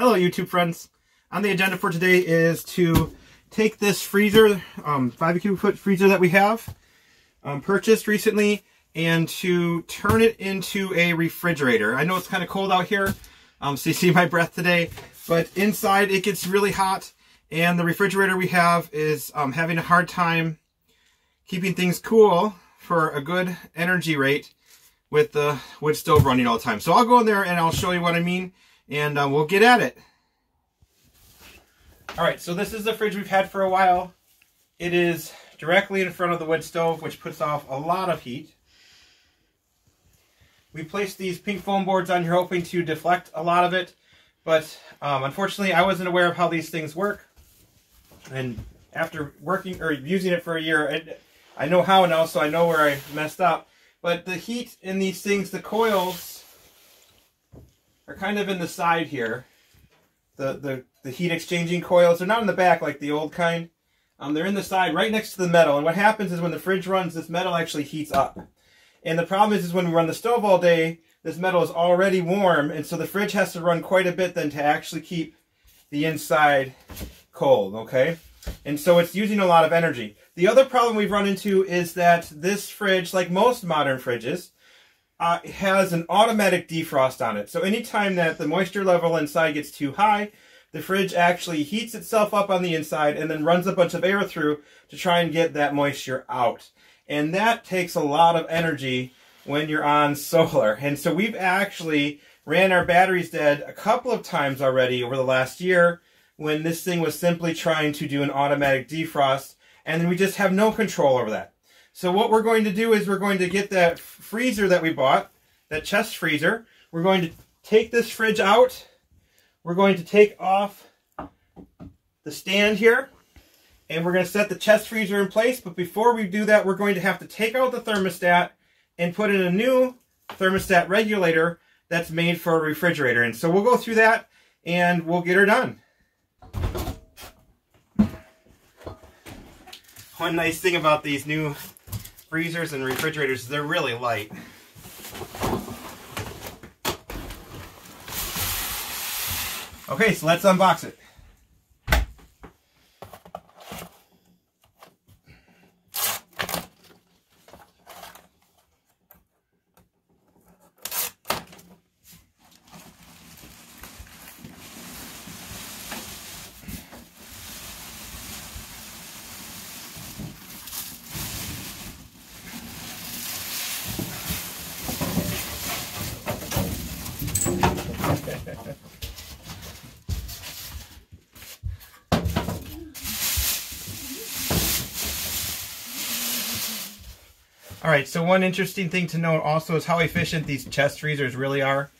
Hello YouTube friends. On the agenda for today is to take this freezer, 5 cubic foot freezer that we have purchased recently, and to turn it into a refrigerator. I know it's kind of cold out here, so you see my breath today, but inside it gets really hot and the refrigerator we have is having a hard time keeping things cool for a good energy rate with the wood stove running all the time. So I'll go in there and I'll show you what I mean. And we'll get at it. All right, so this is the fridge we've had for a while. It is directly in front of the wood stove, which puts off a lot of heat. We placed these pink foam boards on here hoping to deflect a lot of it, but unfortunately I wasn't aware of how these things work. And after working or using it for a year, I know how now, so I know where I messed up. But the heat in these things, the coils, are kind of in the side here. The heat exchanging coils, they're not in the back like the old kind. They're in the side right next to the metal, and what happens is when the fridge runs, this metal actually heats up. And the problem is when we run the stove all day, this metal is already warm, and so the fridge has to run quite a bit then to actually keep the inside cold, okay? And so it's using a lot of energy. The other problem we've run into is that this fridge, like most modern fridges, it has an automatic defrost on it. So anytime that the moisture level inside gets too high, the fridge actually heats itself up on the inside and then runs a bunch of air through to try and get that moisture out. And that takes a lot of energy when you're on solar. And so we've actually ran our batteries dead a couple of times already over the last year when this thing was simply trying to do an automatic defrost, and then we just have no control over that. So what we're going to do is we're going to get that freezer that we bought, that chest freezer. We're going to take this fridge out. We're going to take off the stand here, and we're going to set the chest freezer in place. But before we do that, we're going to have to take out the thermostat and put in a new thermostat regulator that's made for a refrigerator. And so we'll go through that and we'll get her done. One nice thing about these new freezers and refrigerators, they're really light. Okay, so let's unbox it. All right, so one interesting thing to note also is how efficient these chest freezers really are.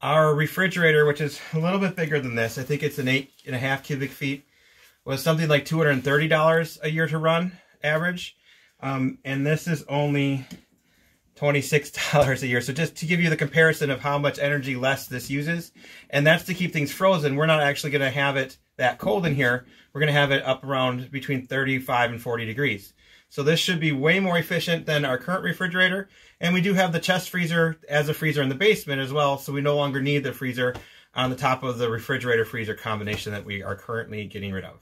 Our refrigerator, which is a little bit bigger than this, I think it's an 8.5 cubic feet, was something like $230 a year to run, average. And this is only $26 a year. So just to give you the comparison of how much energy less this uses, and that's to keep things frozen. We're not actually gonna have it that cold in here. We're gonna have it up around between 35 and 40 degrees. So this should be way more efficient than our current refrigerator. And we do have the chest freezer as a freezer in the basement as well, so we no longer need the freezer on the top of the refrigerator freezer combination that we are currently getting rid of.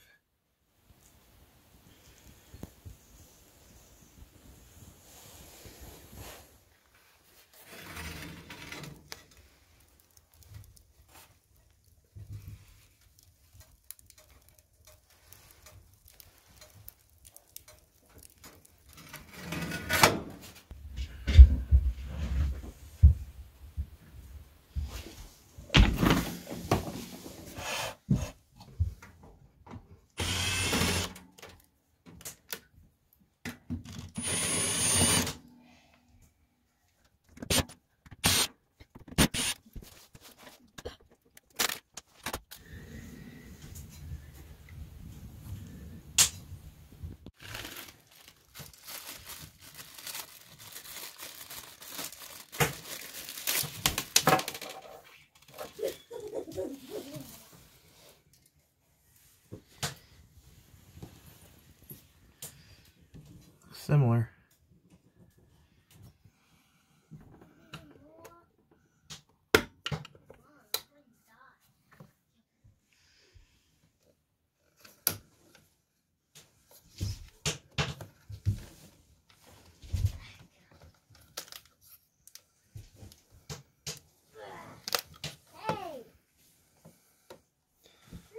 Similar.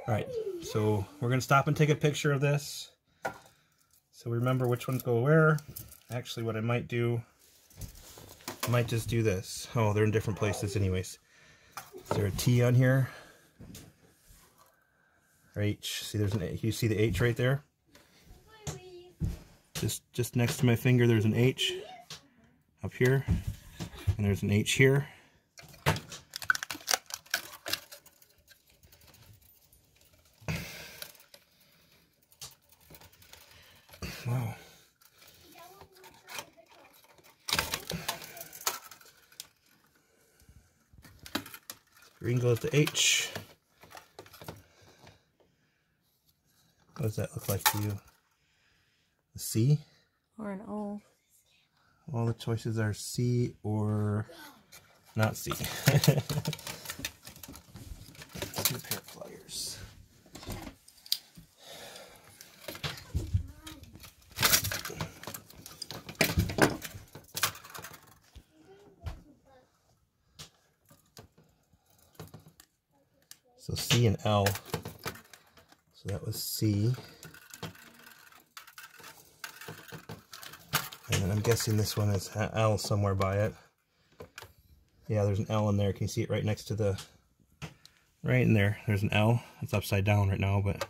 All right, so we're gonna stop and take a picture of this so we remember which ones go where. Actually, what I might do, I might just do this. Oh, they're in different places anyways. Is there a T on here? Or H? See, there's an H. You see the H right there? Just next to my finger, there's an H up here, and there's an H here. Wow. Green goes to H. What does that look like to you? A C? Or an O. All the choices are C or not C. Let's get a pair of pliers. So C and L. So that was C. And I'm guessing this one is L somewhere by it. Yeah, there's an L in there. Can you see it right next to the... right in there. There's an L. It's upside down right now, but...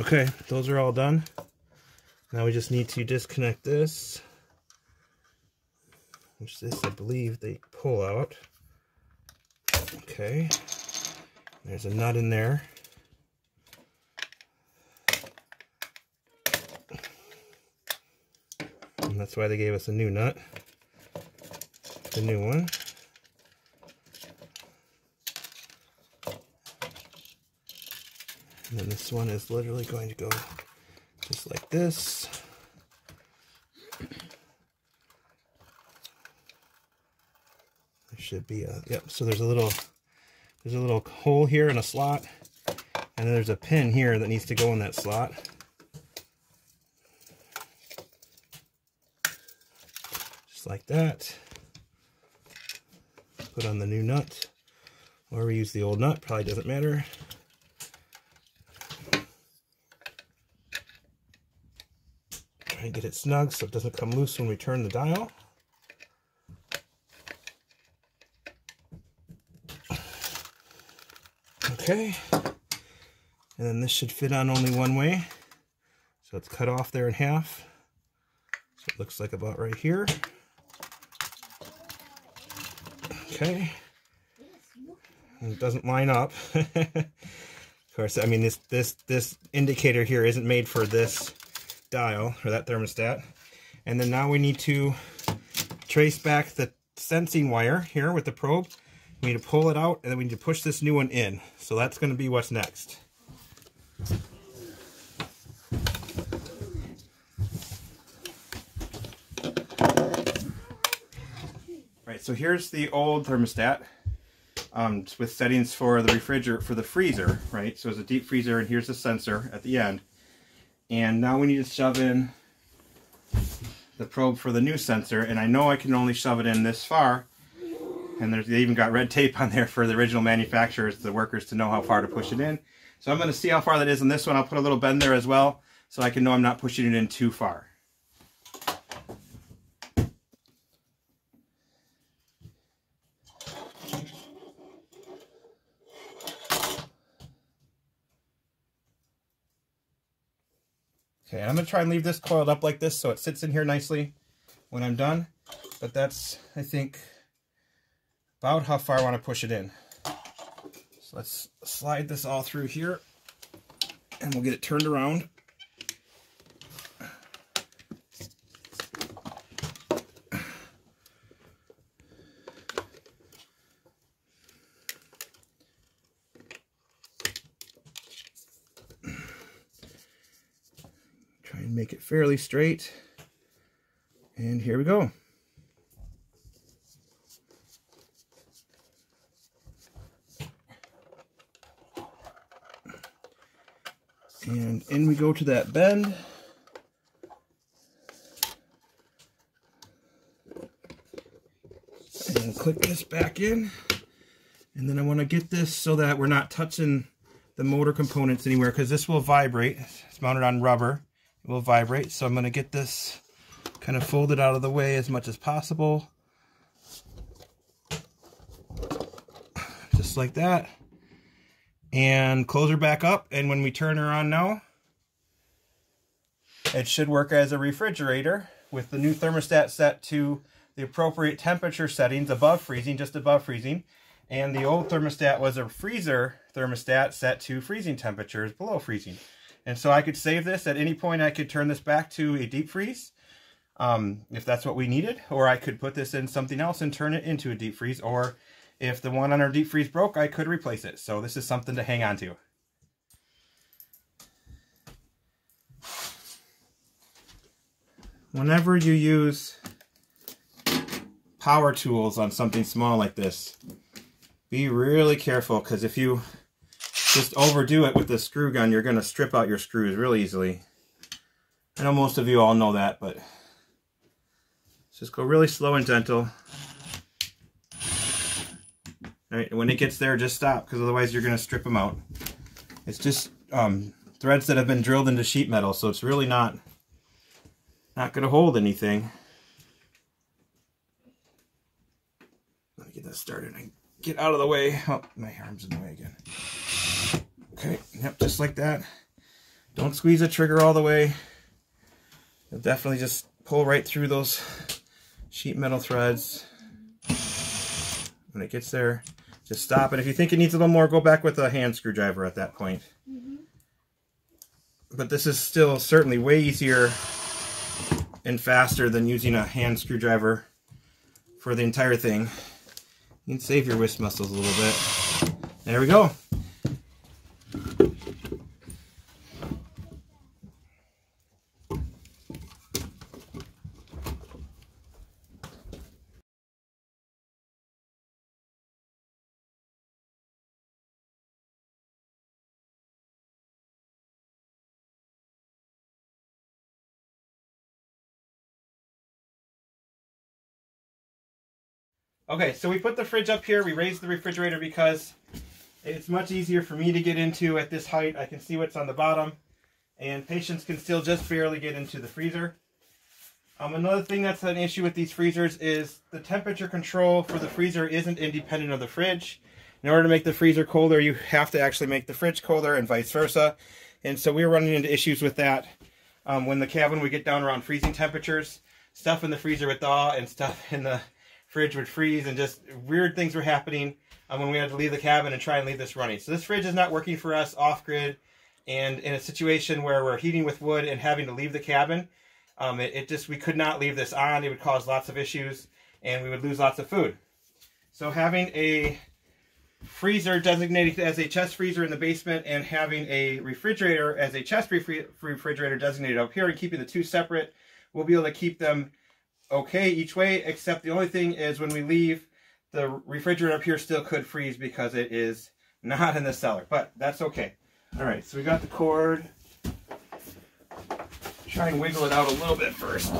Okay, those are all done. Now we just need to disconnect this, which this I believe they pull out. Okay, there's a nut in there. And that's why they gave us a new nut, the new one. And then this one is literally going to go just like this. There should be a, yep, so there's a little hole here and a slot. And then there's a pin here that needs to go in that slot. Just like that. Put on the new nut. Or we use the old nut, probably doesn't matter. And get it snug so it doesn't come loose when we turn the dial. Okay, and then this should fit on only one way, so it's cut off there in half, so it looks like about right here. Okay, and it doesn't line up. Of course, I mean this indicator here isn't made for this dial or that thermostat. And then now we need to trace back the sensing wire here with the probe. We need to pull it out, and then we need to push this new one in. So that's going to be what's next. Right, so here's the old thermostat with settings for the refrigerator, for the freezer, right? So it's a deep freezer, and here's the sensor at the end. And now we need to shove in the probe for the new sensor, and I know I can only shove it in this far, and they even got red tape on there for the original manufacturers, the workers, to know how far to push it in. So I'm going to see how far that is on this one. I'll put a little bend there as well, so I can know I'm not pushing it in too far. Okay, I'm going to try and leave this coiled up like this so it sits in here nicely when I'm done. But that's, I think, about how far I want to push it in. So let's slide this all through here, and we'll get it turned around. and make it fairly straight. And here we go. And in we go to that bend. And click this back in. And then I want to get this so that we're not touching the motor components anywhere, because this will vibrate. It's mounted on rubber. It will vibrate. So I'm going to get this kind of folded out of the way as much as possible. Just like that. And close her back up, and when we turn her on now, it should work as a refrigerator with the new thermostat set to the appropriate temperature settings, above freezing, just above freezing, and the old thermostat was a freezer thermostat set to freezing temperatures, below freezing. And so I could save this. At any point I could turn this back to a deep freeze if that's what we needed, or I could put this in something else and turn it into a deep freeze, or if the one on our deep freeze broke, I could replace it. So this is something to hang on to. Whenever you use power tools on something small like this, be really careful, because if you just overdo it with the screw gun, you're going to strip out your screws really easily. I know most of you all know that, but just go really slow and gentle. All right, when it gets there, just stop, because otherwise you're going to strip them out. It's just threads that have been drilled into sheet metal, so it's really not going to hold anything. Let me get that started and get out of the way. Oh, my arm's in the way again. Okay, yep, just like that. Don't squeeze the trigger all the way. You'll definitely just pull right through those sheet metal threads. When it gets there, just stop, and if you think it needs a little more, go back with a hand screwdriver at that point. But this is still certainly way easier and faster than using a hand screwdriver for the entire thing. You can save your wrist muscles a little bit. There we go. Okay, so we put the fridge up here. We raised the refrigerator because it's much easier for me to get into at this height. I can see what's on the bottom, and patients can still just barely get into the freezer. Another thing that's an issue with these freezers is the temperature control for the freezer isn't independent of the fridge. In order to make the freezer colder, you have to actually make the fridge colder, and vice versa. And so we were running into issues with that when the cabin would get down around freezing temperatures. Stuff in the freezer would thaw, and stuff in the fridge would freeze, and just weird things were happening when we had to leave the cabin and try and leave this running. So this fridge is not working for us off-grid, and in a situation where we're heating with wood and having to leave the cabin, we could not leave this on. It would cause lots of issues, and we would lose lots of food. So having a freezer designated as a chest freezer in the basement and having a refrigerator as a chest refrigerator designated up here, and keeping the two separate, we'll be able to keep them okay each way, except the only thing is when we leave, the refrigerator up here still could freeze because it is not in the cellar, but that's okay. All right, so we got the cord. Try and wiggle it out a little bit first.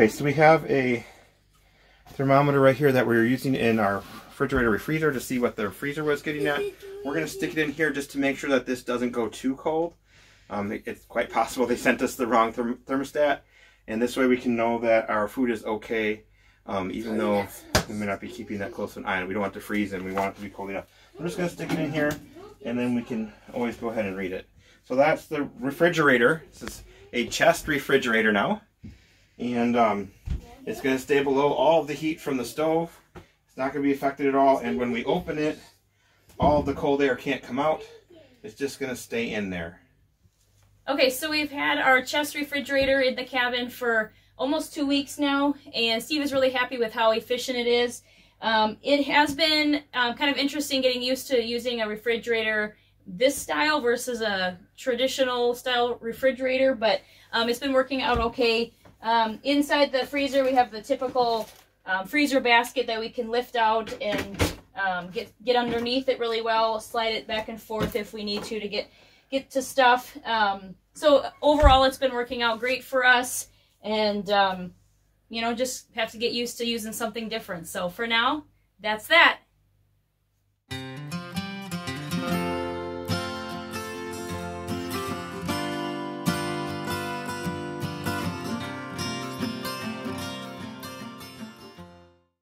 Okay, so we have a thermometer right here that we were using in our refrigerator freezer to see what the freezer was getting at. We're going to stick it in here just to make sure that this doesn't go too cold. It's quite possible they sent us the wrong thermostat, and this way we can know that our food is okay, even though we may not be keeping that close an eye on. We don't want it to freeze and we want it to be cold enough. We're just going to stick it in here, and then we can always go ahead and read it. So that's the refrigerator. This is a chest refrigerator now, and it's going to stay below all of the heat from the stove. It's not going to be affected at all, and when we open it, all of the cold air can't come out. It's just going to stay in there. Okay, so we've had our chest refrigerator in the cabin for almost 2 weeks now, and Steve is really happy with how efficient it is. It has been kind of interesting getting used to using a refrigerator this style versus a traditional style refrigerator, but it's been working out okay. Inside the freezer, we have the typical freezer basket that we can lift out and get underneath it really well, slide it back and forth if we need to get to stuff. So overall, it's been working out great for us, and you know, just have to get used to using something different. So for now, that's that.